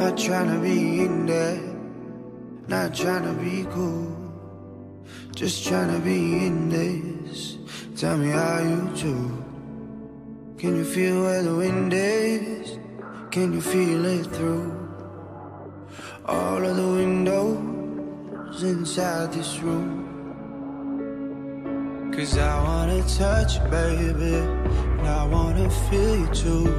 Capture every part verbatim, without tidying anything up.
Not tryna be in there, not tryna be cool, just tryna be in this. Tell me how you do. Can you feel where the wind is? Can you feel it through all of the windows inside this room? Cause I wanna touch you, baby, and I wanna feel you too.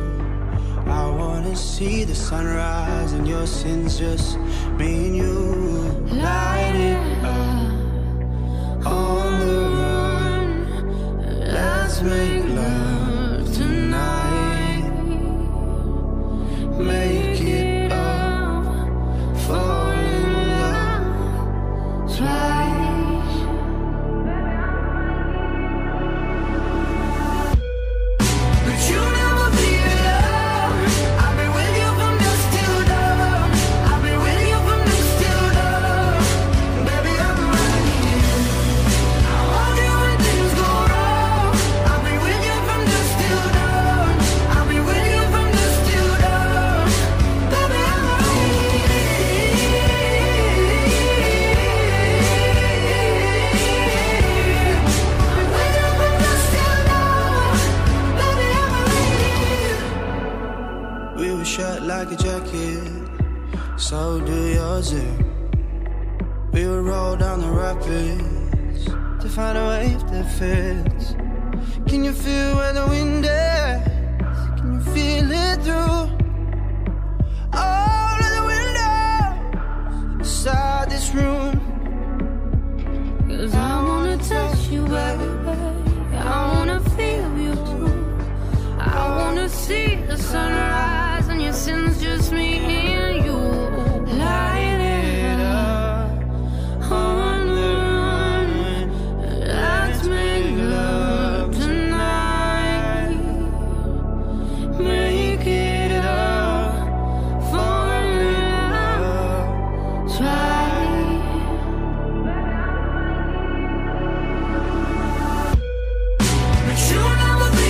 I wanna see the sunrise and your sins, just me and you. Light it up, on the run. Let's make love tonight. Make it up, fall in love twice. But you never be. Shut like a jacket, so do yours. We will roll down the rapids to find a wave that fits. Can you feel where the wind is? Can you feel it through all of the windows inside this room? Cause I wanna touch you, baby. I wanna feel you too. I wanna see the sunrise. Your sins, just me and you. Light it up, on the run. Let's make love tonight. Make it up, fall in love twice. But you never be.